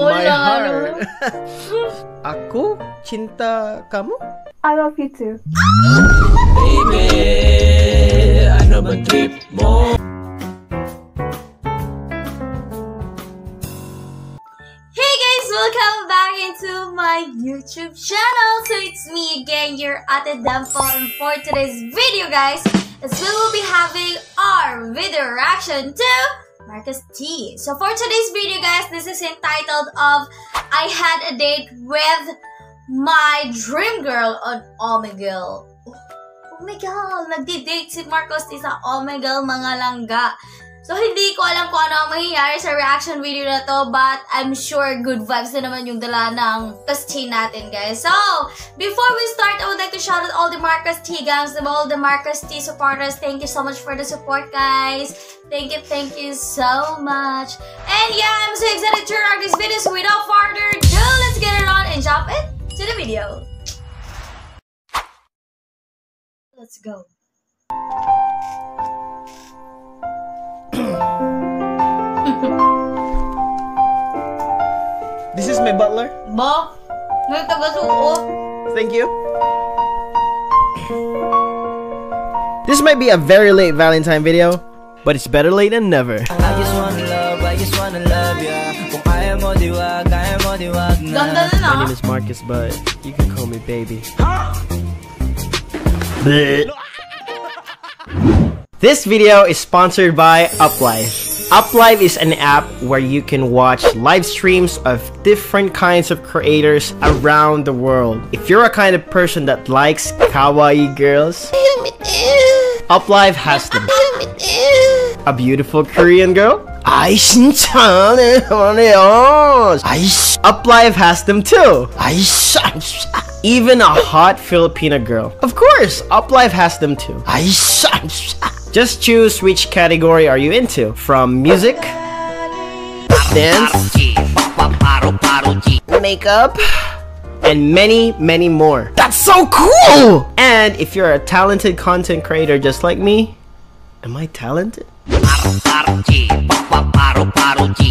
my heart. Aku cinta kamu. I love you too. Baby, ano ba trip mo? Hey guys, welcome back into my YouTube channel. So it's me again, your Ate Dampo, and for today's video, guys, is we will be having our video reaction to Marcus T. So for today's video, guys, this is entitled of I had a date with my dream girl on Omegle. Omegle! Nagdi-date si Marcus T sa Omegle, mga langga. So hindi ko alam kung ano ang mangyayari sa reaction video na to, but I'm sure good vibes na naman yung dala ng Marcus T natin, guys. So before we start, I would like to shout out all the Marcus T gangs, all the Marcus T supporters. Thank you so much for the support, guys. Thank you so much. And yeah, I'm so excited to rock this video. So without further ado, let's get it on and jump into the video. Let's go. This is my butler. Ba? May taga-suot. Thank you. This might be a very late Valentine video, but it's better late than never. I just wanna love ya. I am all the wag na. My name is Marcus, but you can call me baby. This video is sponsored by Uplive. Uplive is an app where you can watch live streams of different kinds of creators around the world. If you're a kind of person that likes kawaii girls, Uplive has them. A beautiful Korean girl? Uplive has them too. Even a hot Filipina girl? Of course, Uplive has them too. Just choose which category are you into, from music, dance, makeup, and many more. That's so cool! And if you're a talented content creator just like me, am I talented?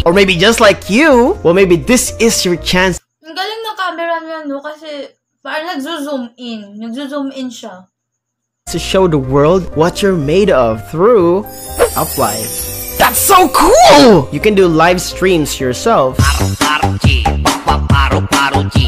Or maybe just like you, well, maybe this is your chance. Ang galing na camera niya, no? Kasi parang nagzo-zoom in siya. To show the world what you're made of through Uplive. That's so cool! You can do live streams yourself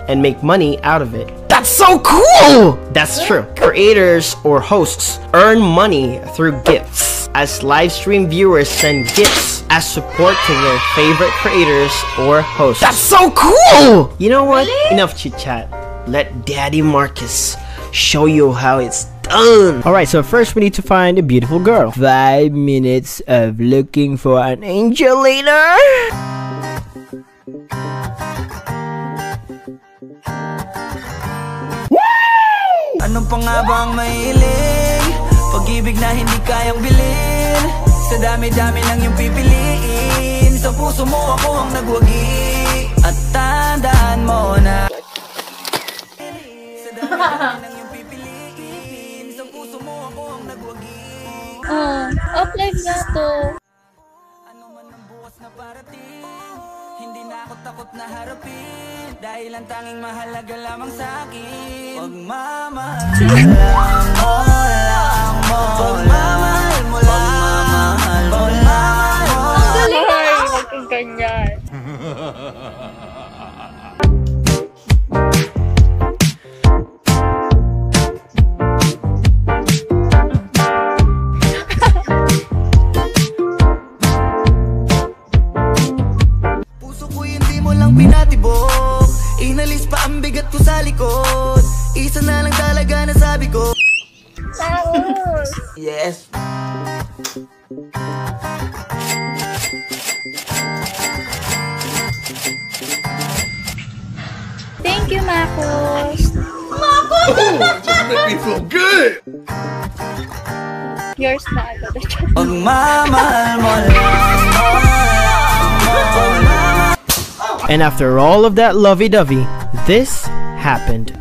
and make money out of it. That's so cool! That's true. Creators or hosts earn money through gifts, as live stream viewers send gifts as support to their favorite creators or hosts. That's so cool! You know what? Really? Enough chit chat. Let Daddy Marcus show you how it's done. Alright, so first we need to find a beautiful girl. 5 minutes of looking for an angel leader. Anong pa nga ba ang mahilig? Pag-ibig na hindi kayang bilhin. Sa dami-dami lang yung pipiliin. Sa puso mo ako ang nagwagi. At tandaan mo na. Sa dami-dami lang yung pipiliin. Sa puso mo ako ang nagwagi. Uplive na to. Ano man ang bukas na parating. Hindi na ako takot na harapin. Dahil ang tanging mahalaga lamang sa akin. Pagmamahal mo lang. Ang galing na ako. Ang ganyan. Puso ko hindi mo lang pinatibok. Inalis pa ang bigat ko sa likod. Isa na lang talaga na sabi ko. Yes. Thank you, Marcus. Marcus! Just make me feel good! Yours na agad. Pagmamahal mo lang. And after all of that lovey-dovey, this happened.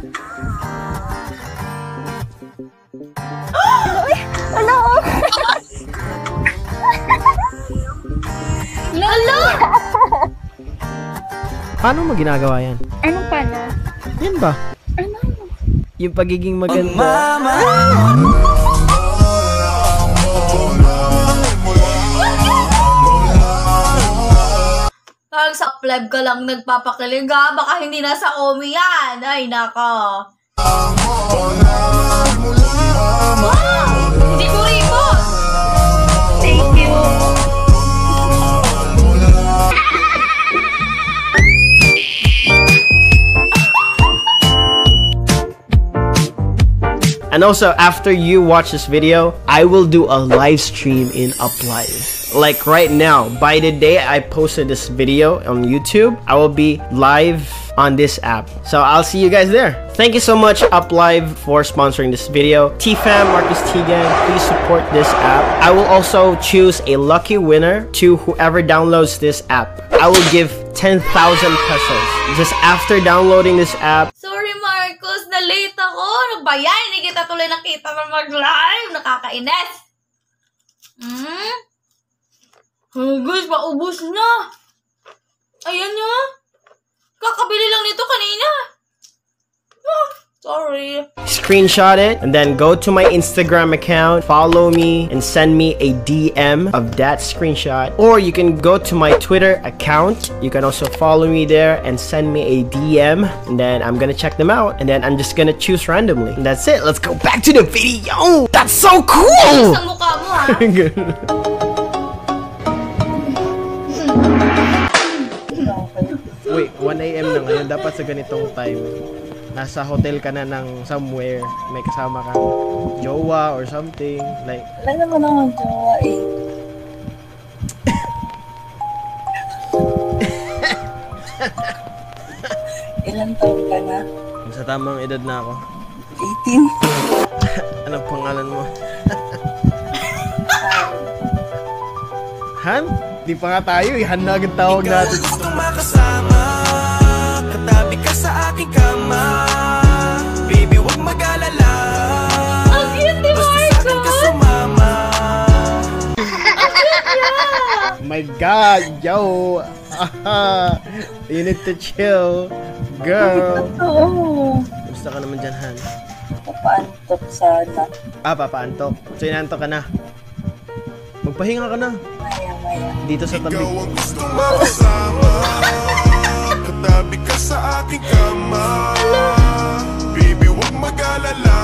Hello! Paano mo ginagawa yan? Anong paano? Yan ba? Ano? Yung pagiging maganda. Parang sa Uplive ka lang nagpapakilig ha? Baka hindi nasa Ome yan. Ay, nako. Hindi ko ripos. Thank you. And also, after you watch this video, I will do a live stream in Uplive. Like right now, by the day I posted this video on YouTube, I will be live on this app. So I'll see you guys there. Thank you so much, Uplive, for sponsoring this video. T-Fam, Marcus T Gang, please support this app. I will also choose a lucky winner to whoever downloads this app. I will give 10,000 pesos just after downloading this app. Sorry, Marcus, na-late ako. Ano ba yan? Hindi kita tuloy nakita na mag-live. Nakakainis. Oh guys, paubos na. Ayan nyo. Kakabili lang nito kanina. Sorry. Screenshot it and then go to my Instagram account, follow me, and send me a DM of that screenshot. Or you can go to my Twitter account. You can also follow me there and send me a DM. And then I'm gonna check them out. And then I'm just gonna choose randomly. And that's it. Let's go back to the video. That's so cool! Sa mukha mo, ha? Wait, 1 AM na ngayon. Dapat sa ganitong time. Nasa hotel ka na ng somewhere, may kasama ka jowa or something, like... Wala naman ako jowa eh. Ilang taon ka na? Sa tamang edad na ako. 18. Anong pangalan mo? Han? Di pa nga tayo, Han na agad tawag natin. Ikaw lang gustong makasama, katabi ka sa aking kama. My God, yo, you need to chill, girl. Oh, gusto ka naman dyan, Han? Papaantok sana. Ah, papaantok. So, inaantok ka na. Magpahinga ka na. Maya, maya. Dito sa tabi. Ikaw ang gusto makasama, katabi ka sa aking kama. Baby, huwag mag-alala.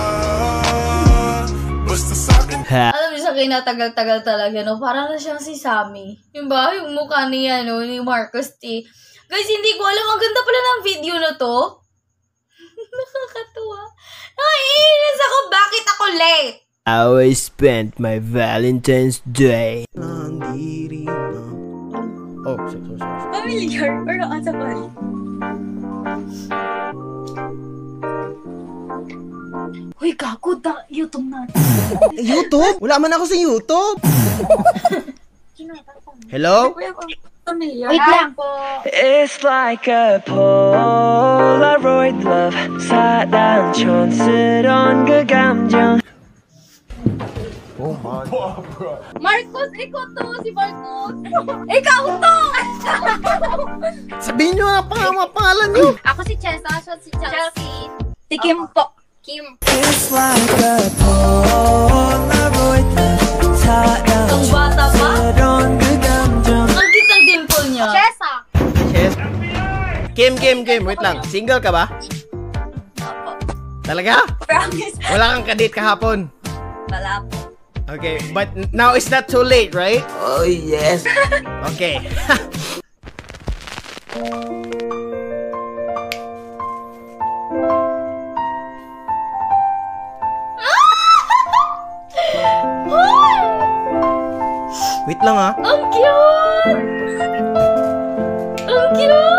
Basta sa akin. Kinatagal-tagal talaga, no? Parang na siyang si Sammy. Yung ba? Yung mukha niya, no? Ni Marcus T. Guys, hindi ko alam. Ang ganda pala ng video na to. Nakakatuwa. Nakaiinis ako. Bakit ako late? I always spent my Valentine's Day. Oh, sorry. Familiar? Or nasa pali? Uy, gago, YouTube na. YouTube? Wala man ako sa YouTube. Hello? Wait lang po. It's like a Polaroid love. Sa dan chon siron gagamjang. Oh my. Marcus, ikaw to si Marcus. Ikaw to. Sabihin niyo na pangalan niyo. Ako si Chelsea. Tikim po. Kim. It's like a Polaroid love. Ang bata pa? Ang kitang dimple niya. Chesa. Chesa. Kim. Wait lang. Single ka ba? Talaga? Promise. Wala kang kadate kahapon? Wala po. Okay. But now it's not too late, right? Oh, yes. Okay. Wait lang ha. Ang cute! Ang cute!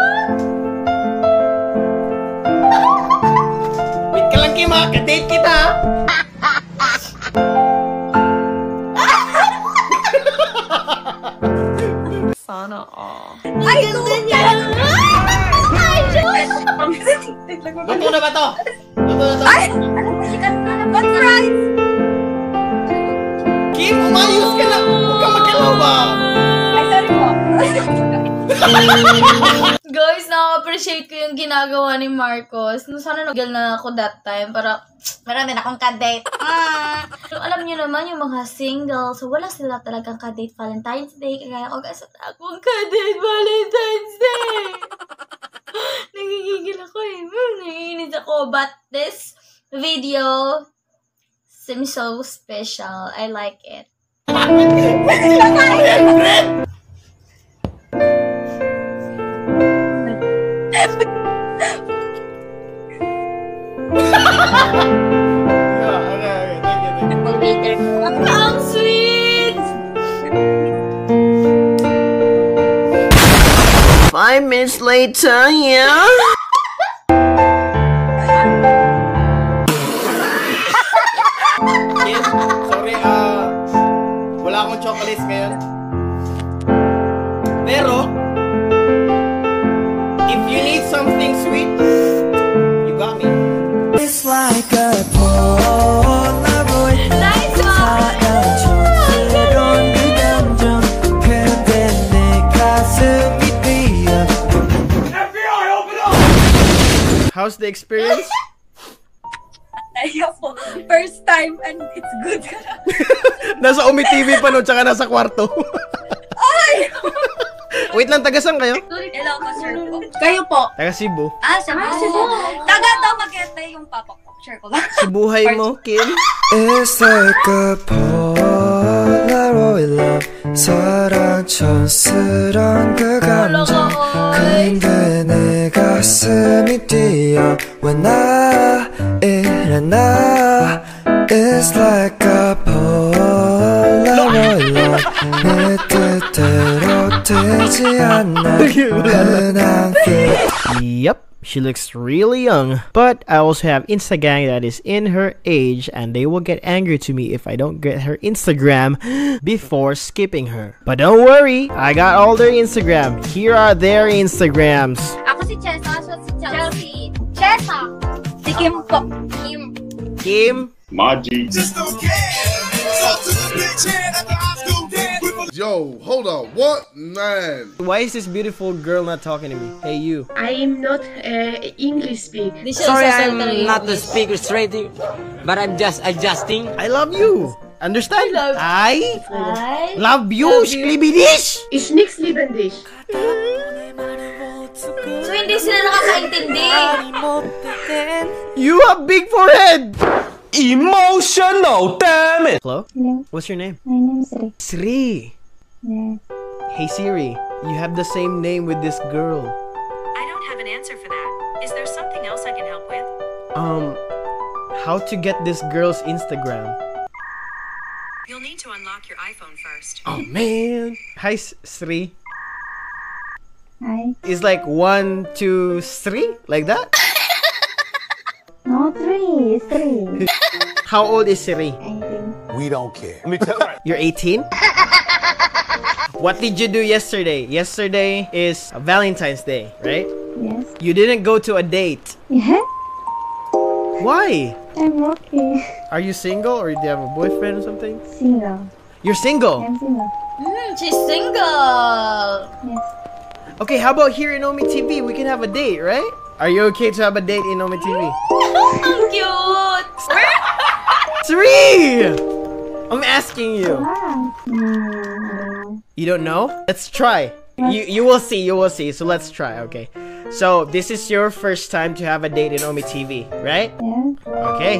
Wait ka lang, Kim, ha? Kadate kita, ha? Sana all. Ay, ganda niya! Ay, Diyos! Luto na ba to? Ay! Alam mo, sikat na na ba? Surprise! Kim, umayos ka na! Guys, na-appreciate ko yung ginagawa ni Marcus. Sana nag-gil na ako that time para marami na akong kadate. So, alam niyo naman yung mga singles, so wala sila talagang kadate Valentine's Day. Kaya ako kasi akong kadate Valentine's Day. Nagigigil ako eh. Nanginginig ako. But this video seems so special. I like it. Ang sweet! 5 minutes later, yeah? Kid, sorry, wala akong chocolates ngayon. Pero, if you need something sweet, you got me. It's like a Polaroid. Nice one! FBI, open up! How's the experience? First time and it's good. Nasa Ome TV pa nun, tsaka nasa kwarto. Ay! Wait lang, taga saan kayo? Hello, sir po. Kayo po? Taga Cebu. Ah, Cebu. Taga to, mag-ete yung papa ko. Sure ko ba? Cebuhay mo, Kim. It's like a Polaroid love. 사랑촌스런 그 감정. 근데 내 가슴이 뛰어. When I 일어나. It's like a Polaroid love. 내 뜻대로 되지 않아. 흔한 게. Yep. She looks really young, but I also have Instagang that is in her age, and they will get angry to me if I don't get her Instagram before skipping her. But don't worry, I got all their Instagram. Here are their Instagrams. Ako si Chesa, so si Chelsea. Chesa. Si Kim po. Kim. Kim. Maji. Yo, hold on, what? Man. Why is this beautiful girl not talking to me? Hey, you. I'm not English speaker. Sorry, I'm not the speaker straight, but I'm just adjusting. I love you. Understand? I love you. Ich liebe dich. Ich nix lieben dich. So, hindi sila nakakaintindi. You have big forehead. Emotional, damn it. Hello? Hello. What's your name? My name is Sri. Sri. Yeah. Hey Siri, you have the same name with this girl. I don't have an answer for that. Is there something else I can help with? How to get this girl's Instagram? You'll need to unlock your iPhone first. Oh man. Hi Sri. Hi. It's like 1, 2, 3 like that? No, 3. How old is Siri? 18. We don't care. You're 18? What did you do yesterday? Yesterday is Valentine's Day, right? Yes. You didn't go to a date. Yeah. Why? I'm working. Are you single or do you have a boyfriend or something? Single. You're single? I'm single. She's single. Yes. Okay, how about here in Ome TV? We can have a date, right? Are you okay to have a date in Ome TV? I'm cute. 3! I'm asking you. You don't know? Let's try. You will see, you will see. So let's try, okay. So this is your first time to have a date in Ome TV, right? Yeah. Okay.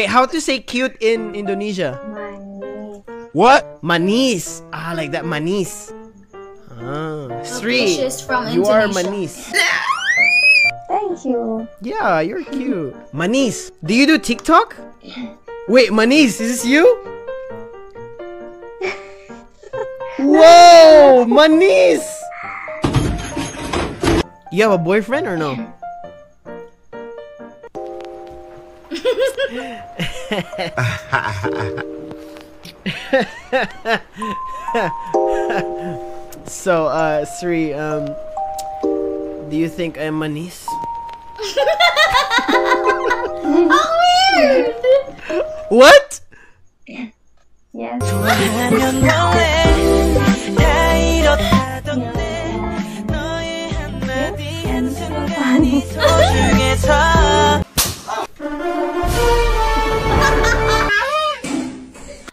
Wait, how to say cute in Indonesia? Manis. What? Manis. Ah, like that, manis. Ah, Sri, you are manis. Thank you. Yeah, you're cute. Manis. Do you do TikTok? Wait, Manis, is this you? Whoa, Manis! You have a boyfriend or no? So, Sri, do you think I'm Manis? How weird! What? Yes.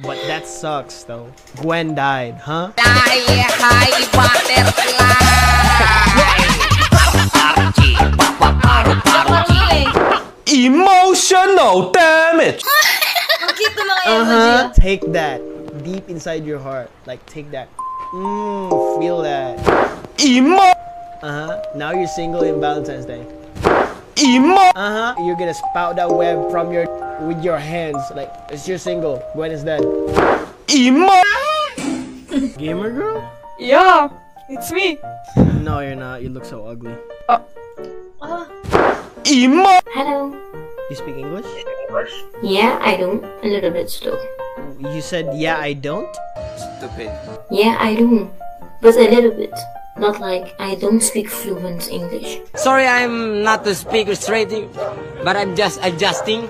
But that sucks though. Gwen died, huh? Emotional damage. Take that deep inside your heart, like take that. Feel that. Now you're single in Valentine's Day. You're gonna spout that web from your with your hands, like it's your single. When is that? Gamer girl? Yeah, it's me. No, you're not. You look so ugly. Hello. You speak English? Yeah, I do. A little bit slow. You said, yeah, I don't? Stupid. Yeah, I do. But a little bit. Not like I don't speak fluent English. Sorry, I'm not to speak straight, but I'm just adjusting.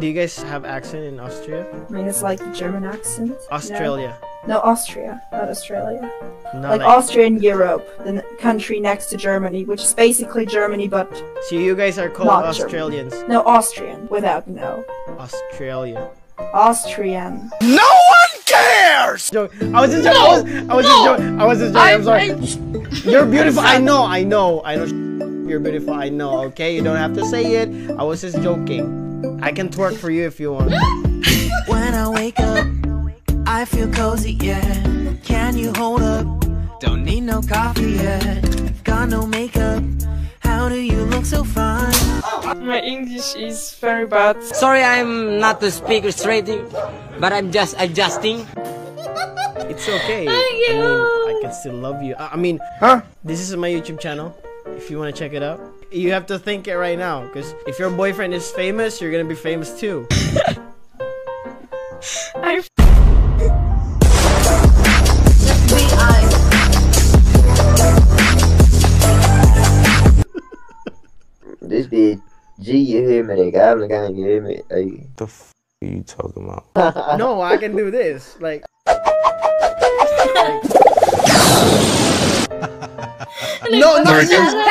Do you guys have accent in Austria? I mean, it's like German accent. Australia. You know? No, Austria, not Australia. No, like Austria and Europe, the country next to Germany, which is basically Germany, but so you guys are called Australians. German. No, Austrian, without no. Australia. Austrian. No one cares. I was just joking. I was just joking. I'm sorry. You're beautiful. I know. You're beautiful. I know. Okay, you don't have to say it. I was just joking. I can twerk for you if you want. When I wake up. I feel cozy, yeah. Can you hold up? Don't need no coffee yet. Got no makeup. How do you look so fine? My English is very bad. Sorry, I'm not the speaker straight, but I'm just adjusting. It's okay. I mean, I can still love you. I mean, this is my YouTube channel. If you want to check it out, you have to think it right now. Because if your boyfriend is famous, you're going to be famous too. This bitch, G, you hear me? Like, I'm like, you hear me? Like, the f are you talking about? No, I can do this. Like, no, no,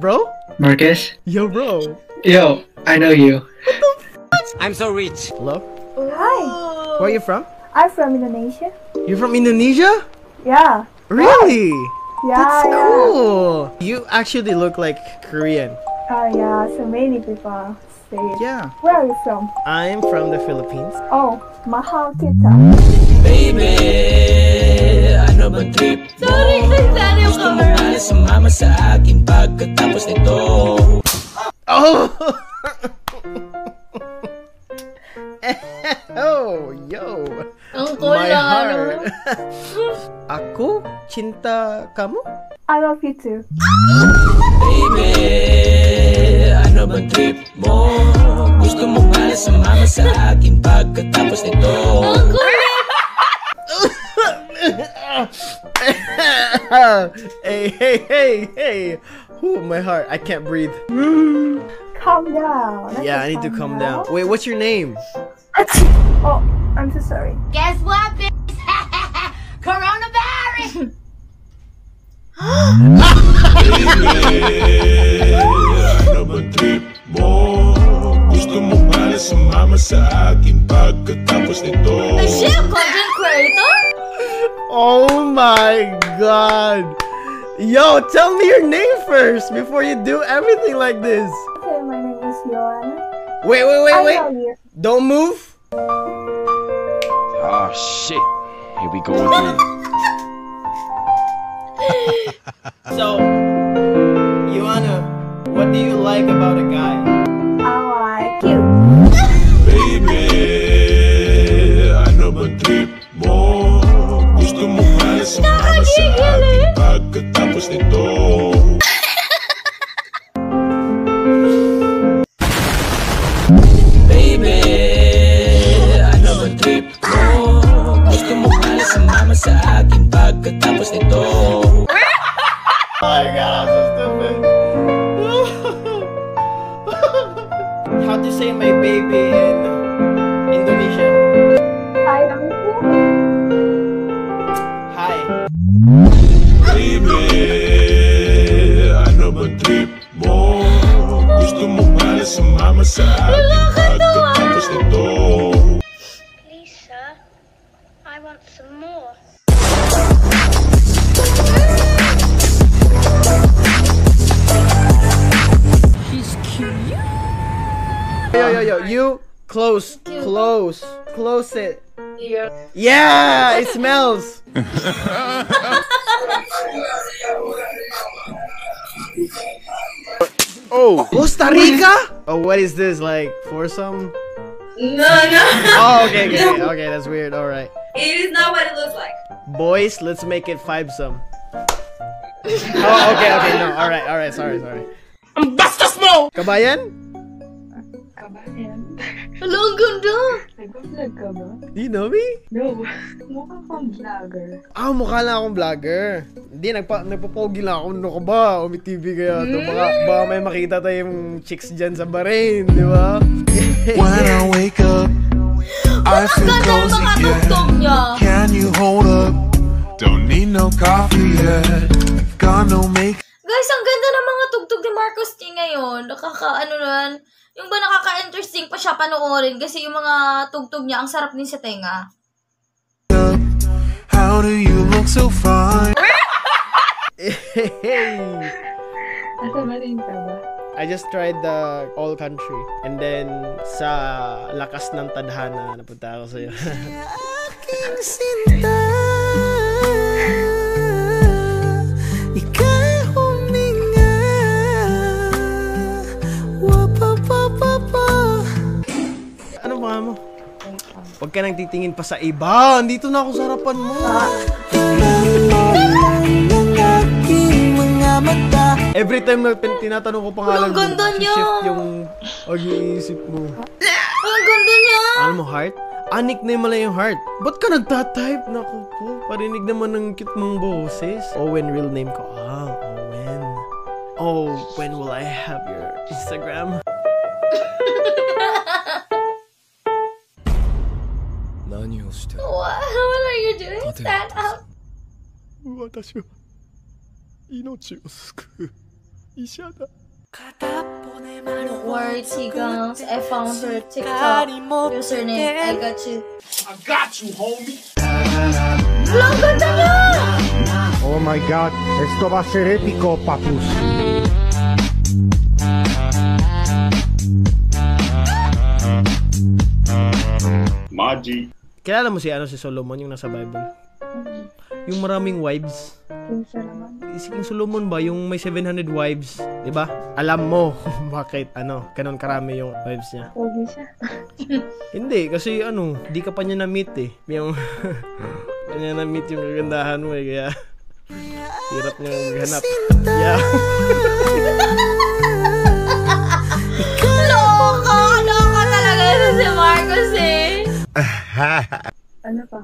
bro. Marcus. Yo, bro. Yo, I know you. What the f? I'm so rich. Hello. Hi. Where are you from? I'm from Indonesia. You're from Indonesia? Yeah. Really? Yeah. That's cool. Yeah. You actually look like Korean. Oh yeah, so many people say it. Yeah. Where are you from? I'm from the Philippines. Oh, mahal kita. Baby, ano ba trip mo? Gusto mo pala sumama sa akin pagkatapos nito. Oh! Oh, yo. My heart. Aku cinta kamu? I love you too. Baby, ano bang trip mo? Gusto mo pala sumama sa akin pagkatapos nito. Hey, hey, hey, hey. Ooh, my heart, I can't breathe. Calm down. Yeah, I need to calm down. Wait, what's your name? Oh, I'm so sorry. Guess what, bitch? Coronavirus! Is she a content creator? Oh my god! Yo, tell me your name first before you do everything like this. Okay, my name is Joanna. Wait, wait, wait, wait. Don't move. Oh, shit. Here we go again. So, Ioana, what do you like about a guy? I like you. Baby, I never keep more. Gusto mo pala sa mga sa akin pagkatapos nito. Baby, I never keep more. Gusto mo pala sa mama sa akin pagkatapos nito. Oh my God, I'm so stupid. How to say my baby in Indonesia? Hi, hi. Baby, I know but trip mo. Gusto mo pala sa mama sa akin pagkatapos nito. Lisa, I want some more. You close it. Yeah, yeah, it smells. Oh, Costa Rica? Oh, what is this? Like foursome? No, no. Oh, okay, okay, okay. That's weird. All right. It is not what it looks like. Boys, let's make it fivesome. Oh, okay, okay. No, all right. Sorry, sorry. I'm Buster Smoke. Kabayan? Do you know me? No. Mukha akong vlogger. Ah, mukha lang akong vlogger. Hindi, nagpapogi lang ako. Ano ka ba? Ome TV kaya ito. Baka may makita tayong chicks dyan sa Bahrain, di ba? When I wake up, I feel cozy again. Can you hold up? Don't need no coffee yet. I've got no makeup. Guys, ang ganda ng mga tugtog ni Marcus T ngayon. Nakakaano nun. Yung ba nakaka-interesting pa siya panoorin kasi yung mga tugtog niya ang sarap din sa tenga. How do you look so fine? Asa ba rin ka ba? I just tried the all country and then sa lakas ng tadhana napunta ako sa'yo. Aking sinta, ikaw huminga. Ano ba mo? Huwag ka nang titingin pa sa iba. Andito na ako sa harapan mo. Every time na tinatanong ko pangalan mo, shift yung pag-iisip mo. Ang ganda niya! Alam mo, heart? Nickname mo lang yung heart. Ba't ka nagtatype? Naku po, parinig naman ng cute mong boses. Owen, real name ko. Ah, Owen. Oh, when will I have your Instagram? What are you doing? Stand up. Don't worry, T-Guns. I found her TikTok username. I got you. I got you, homie. Oh my God, esto va a ser épico, papus. Maji. Kilala mo si si Solomon, yung nasa Bible? Yung maraming wives. King Solomon ba? Yung may 700 wives, di ba? Alam mo bakit ganun karami yung wives niya? Pogi siya. Hindi, kasi di ka pa niya na-meet eh. Yung pa niya na-meet yung kagandahan mo eh, kaya hirap niya maghanap. Yeah. Loka talaga yun si Marcus eh. Ano pa?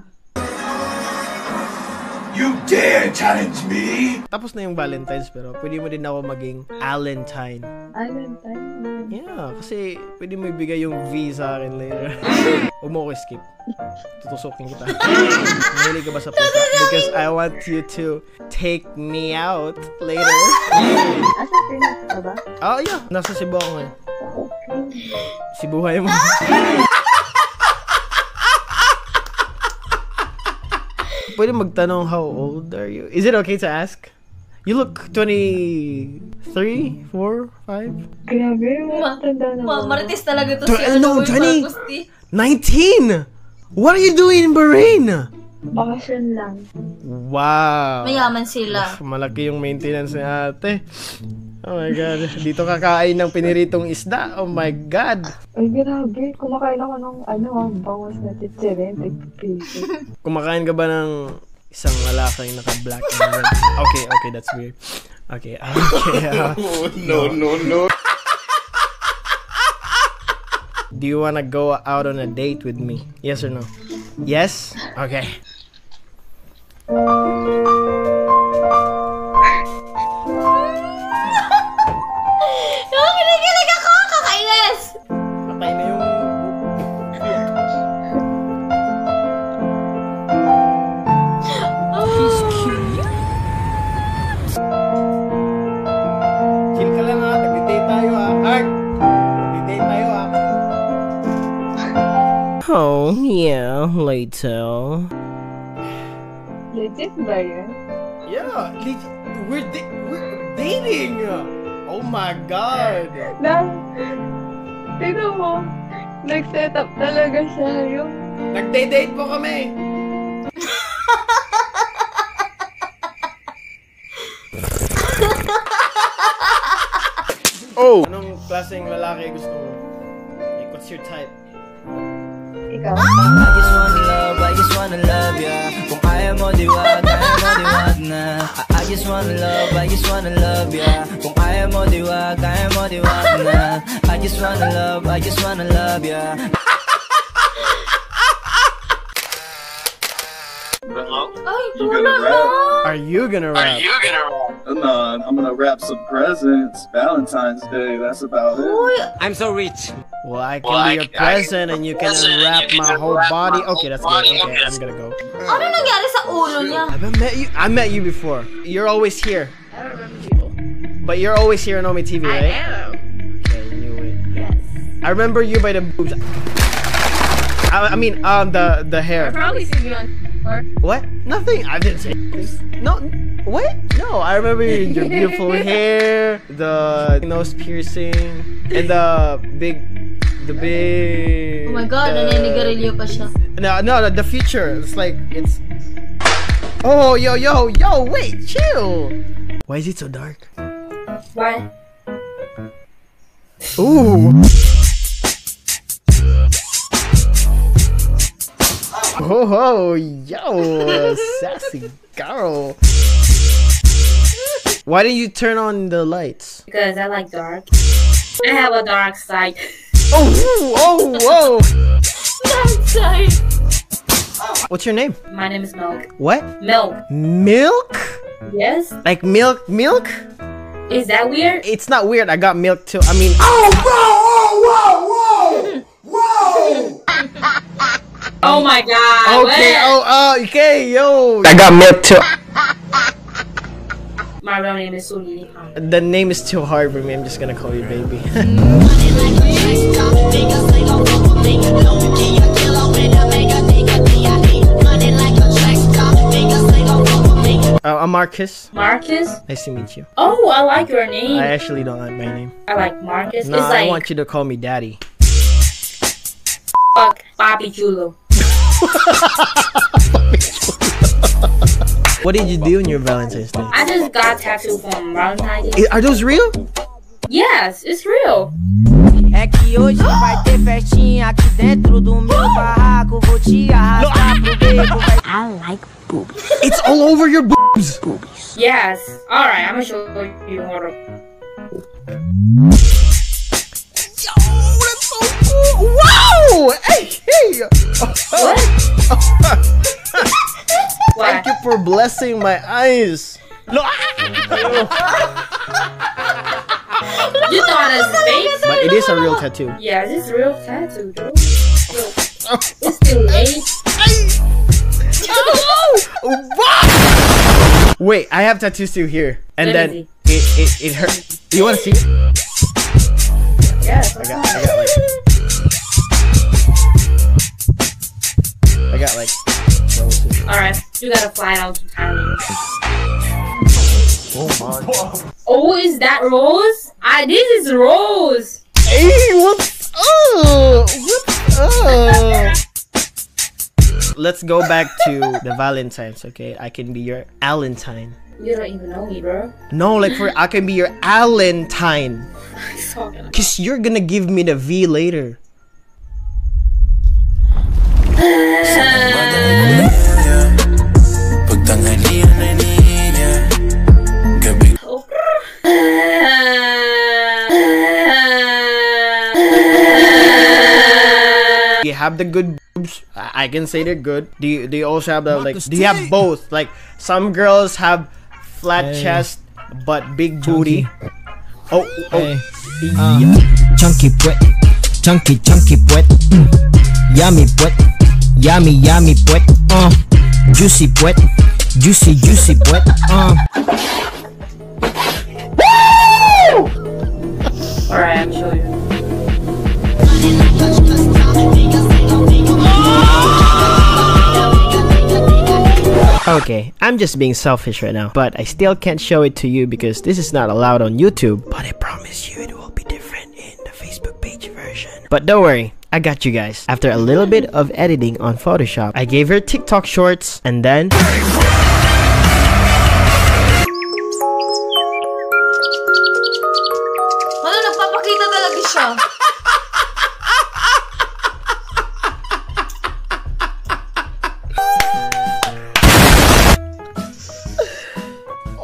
You dare challenge me? Tapos na yung Valentine's, pero pwede mo din ako maging Allentine. Allentine? Yeah, kasi pwede mo ibigay yung V sa akin later. Huwag mo ako skip. Tutusokin kita. Mahili ka ba sa puta? Because I want you to take me out later. Asa Pinas ka ba? Oh, yeah. Nasa Cebu ako ngayon. Cebuhay mo. Pwede magtanong, how old are you? Is it okay to ask? You look 23, 4, 5? Grabe, matanda naman. Marites talaga to si ano po yung Marcus T. 19! What are you doing in Bahrain? Bakasyon lang. Wow. Mayaman sila. Malaki yung maintenance ni ate. Oh my God. Dito kakain ng piniritong isda. Oh my God. Ay, grabe. Kumakain ako ng ano, bangos na titsire. Kumakain ka ba ng isang malaki yung naka-black? Okay, okay. That's weird. Okay, okay. No. Do you wanna go out on a date with me? Yes or no? Yes? Okay. Kinikilig ako! Kakainis! Patay na yung... She's cute. Chill ka lang ha. Nag-date tayo ha. Art! Nag-date tayo ha. Oh, yeah. Later. Legit ba yun? Yeah, legit. We're dating! Oh my God! Tignan mo, nag-set up talaga siya yung... Nag-date po kami! Oh! Anong klaseng lalaki gusto mo? Like, what's your type? Ikaw? I just wanna love ya. Kung ayaw mo diwag, na. I just wanna love, I just wanna love ya. Kung ayaw mo diwag na. I just wanna love, I just wanna love ya. Are you gonna rap? Are you gonna rap? No, I'm gonna wrap some presents. Valentine's Day, that's about it. I'm so rich. Well, I can be your present and you can unwrap my whole body. Okay, that's good. Okay, I'm gonna go. Ano nangyari sa ulo niya? I met you before. You're always here. I don't remember you. But you're always here on Ome TV, right? I am. Okay, knew it. Yes. I remember you by the boobs. I mean, the hair. I've probably seen you on. What? Nothing. I didn't say this. No. What? No. I remember your beautiful hair, the nose piercing, and the big. Oh my God! Naninigarilyo pa siya. No. The future. It's like it's. Oh, yo! Wait, chill. Why is it so dark? Why? Ooh. Oh, yo, sassy girl. Why didn't you turn on the lights? Because I like dark. I have a dark side. Oh, whoa. Dark side. What's your name? My name is Milk. What? Milk. Milk? Yes. Like milk? Is that weird? It's not weird. I got milk too. I mean. Oh, bro! Oh, whoa! Oh my God! Okay, what? Okay, yo. I got milk too. My real name is Suni. The name is too hard for me. I'm just gonna call you baby. I'm Marcus. Marcus. Nice to meet you. Oh, I like your name. I actually don't like my name. I like Marcus. No, I want you to call me daddy. Fuck, Papi Chulo. What did you do on your Valentine's Day? I just got tattooed from Valentine's Day. Are those real? Yes, it's real. É que hoje vai ter festinha aqui dentro do meu barraco. Vou te arrastar pro beco. I like boobies. It's all over your boobs. Boobies. Yes. All right, I'm gonna show you more. Yo, that's so cool. Wow. Hey. Thank you for blessing my eyes. No. You thought it's fake, but it is a real tattoo. Yeah, it is a real tattoo, though. It's too late. Wait, I have tattoos too here, and then it hurts. You want to see? Yes. I got like. Alright, you gotta fly out to Thailand. Oh, is that Rose? This is Rose. Hey, what's up? What's up? Let's go back to the Valentines, okay? I can be your Allentine. You don't even know me, bro. No, like I can be your Allentine. Cause you're gonna give me the V later. You have the good boobs. I can say they're good. Do you also have the like? Do you have both? Like some girls have flat chest but big booty. Chunky butt, chunky butt, yummy butt, yummy butt, juicy butt, juicy butt, All right, I'm showing you. Okay, I'm just being selfish right now, but I still can't show it to you because this is not allowed on YouTube, but I promise you it will be different in the Facebook page version. But don't worry, I got you guys. After a little bit of editing on Photoshop, I gave her TikTok shorts and then...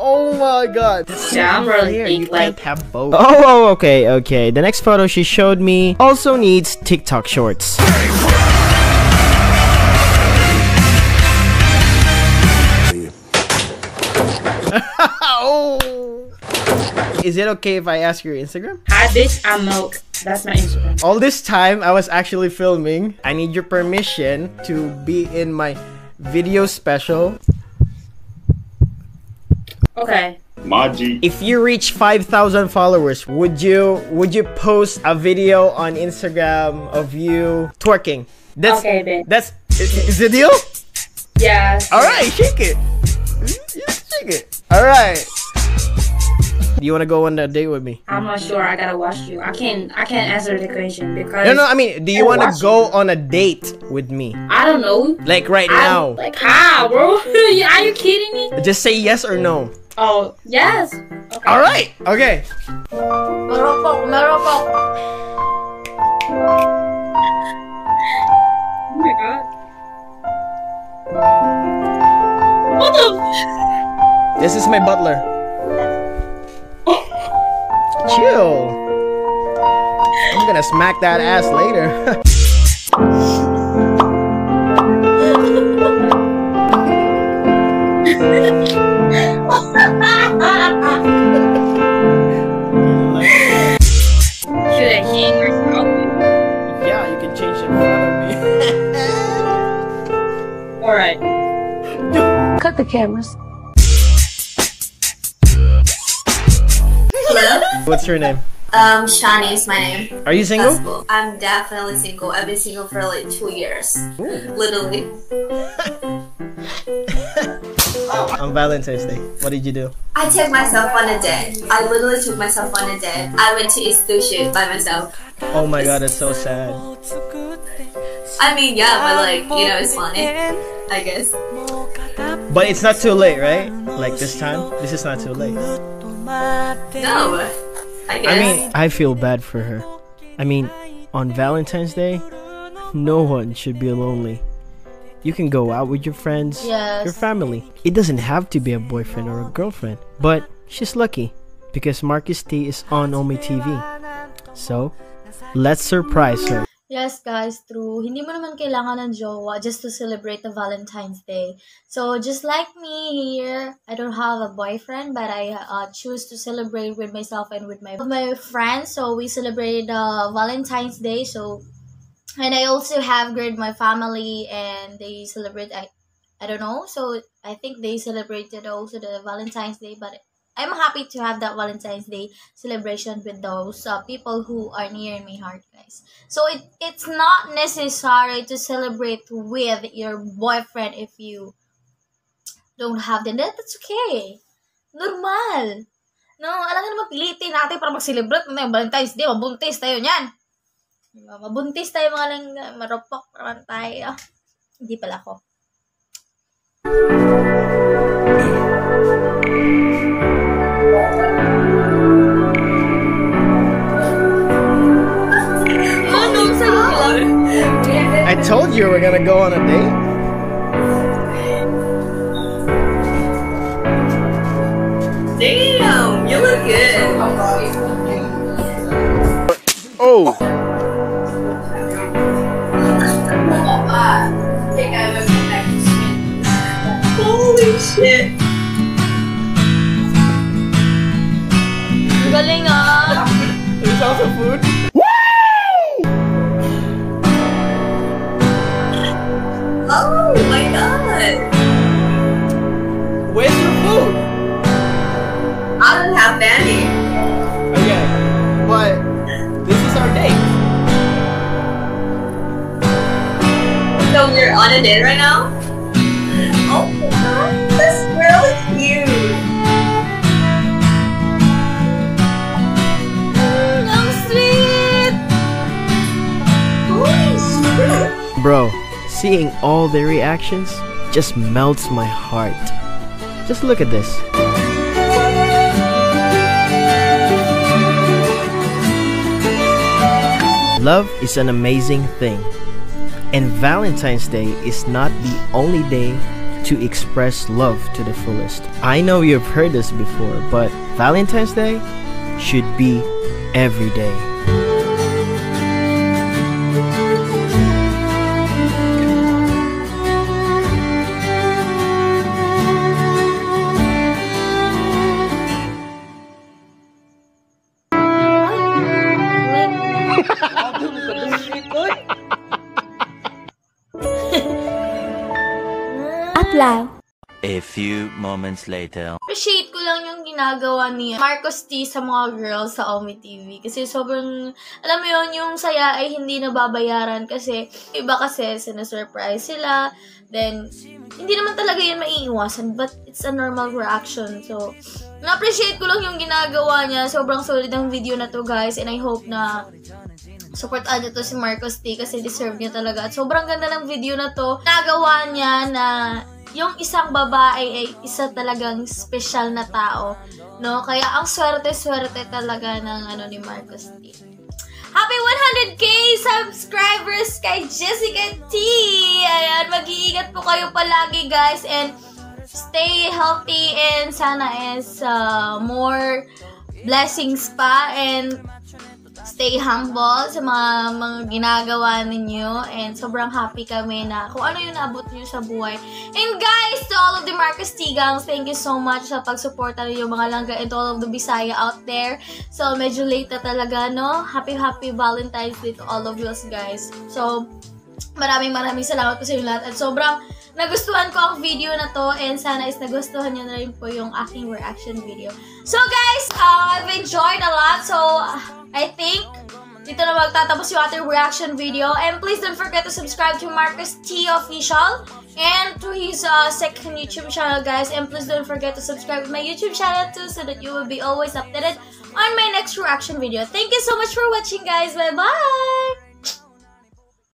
Oh my god. Damn, here. You can't have both. Oh, okay, okay. The next photo she showed me also needs TikTok shorts. Oh. Is it okay if I ask your Instagram? Hi, bitch, I'm Milk. That's my Instagram. All this time, I was actually filming. I need your permission to be in my video special. Okay. Maji. If you reach 5,000 followers, would you post a video on Instagram of you twerking? That's, okay, babe. That's is the deal? Yeah. All right, shake it. Shake it. All right. Do you want to go on a date with me? I'm not sure. I gotta watch you. I can't answer the question because. No, I mean, do you want to go on a date with me? I don't know. Like right now. Like how, bro? Are you kidding me? Just say yes or no. Oh, yes. Okay. All right. Okay. Oh my god. What the? This is my butler. Chill. I'm gonna smack that ass later. Cut the cameras. Hello? What's your name? Shani is my name. Are you single? Possible. I'm definitely single. I've been single for like 2 years. Ooh. Literally. Oh. On Valentine's Day, what did you do? I took myself on a date. I literally took myself on a date. I went to eat sushi by myself. Oh my god, it's so sad. I mean, yeah, but like, you know, it's funny, I guess. But it's not too late, right? Like this time? This is not too late. No, I guess. I mean, I feel bad for her. I mean, on Valentine's Day, no one should be lonely. You can go out with your friends, your family. It doesn't have to be a boyfriend or a girlfriend. But she's lucky because Marcus T is on Ome TV. So, let's surprise her. Yes, guys, true. Hindi mo naman kailangan ng jowa just to celebrate the Valentine's Day. So, just like me here, I don't have a boyfriend, but I choose to celebrate with myself and with my friends. So, we celebrate Valentine's Day. So, and I also have great my family, and they celebrate, I don't know. So, I think they celebrated also the Valentine's Day, but I'm happy to have that Valentine's Day celebration with those people who are near in my heart, guys. So it's not necessary to celebrate with your boyfriend if you don't have them. That's okay. Normal. No, alam nga mapilitin natin para mag-celebrate na yung Valentine's Day. Mabuntis tayo niyan. Mabuntis tayo mga lang maropok naman tayo. Hindi pala ako. I told you we're gonna go on a date. Damn, you look good. Oh. Holy shit. Galing ah. There's also food. Woo! Oh my god. Where's your food? I don't have any. Okay, but this is our date. So you're on a date right now? Oh my god, this girl is cute. I'm sweet. Holy shit. Bro, seeing all their reactions just melts my heart. Just look at this. Love is an amazing thing, and Valentine's Day is not the only day to express love to the fullest. I know you've heard this before, but Valentine's Day should be every day. A few moments later. Appreciate ko lang yung ginagawa ni Marcus T sa mga girls sa Ome TV. Kasi sobrang, alam mo yun, yung saya ay hindi nababayaran. Kasi iba kasi sinasurprise sila. Then, hindi naman talaga yun maiiwasan. But it's a normal reaction. So, na-appreciate ko lang yung ginagawa niya. Sobrang solid ang video na to, guys. And I hope na supportan niyo to si Marcus T kasi deserve niya talaga. At sobrang ganda ng video na to. Nagawa niya na yung isang babae ay isa talagang special na tao, no? Kaya ang swerte-swerte talaga ng ano ni Marcus T. Happy 100K subscribers kay Jessica T! Ayan, mag-iingat po kayo palagi, guys, and stay healthy and sana is more blessings pa and stay humble sa mga ginagawa ninyo and sobrang happy kami na kung ano yung naabot niyo sa buhay. And guys, to all of the Marcus T gangs, thank you so much sa pagsuporta niyo mga langga and all of the Bisaya out there. So, medyo late na talaga, no? Happy Valentine's Day to all of you guys. So, maraming salamat po sa inyo lahat at sobrang nagustuhan ko ang video na to and sana is nagustuhan nyo na rin po yung aking reaction video. So guys, I've enjoyed a lot. So, I think dito na magtatapos yung ating reaction video. And please don't forget to subscribe to Marcus T Official and to his second YouTube channel, guys. And please don't forget to subscribe to my YouTube channel too so that you will be always updated on my next reaction video. Thank you so much for watching, guys. Bye-bye!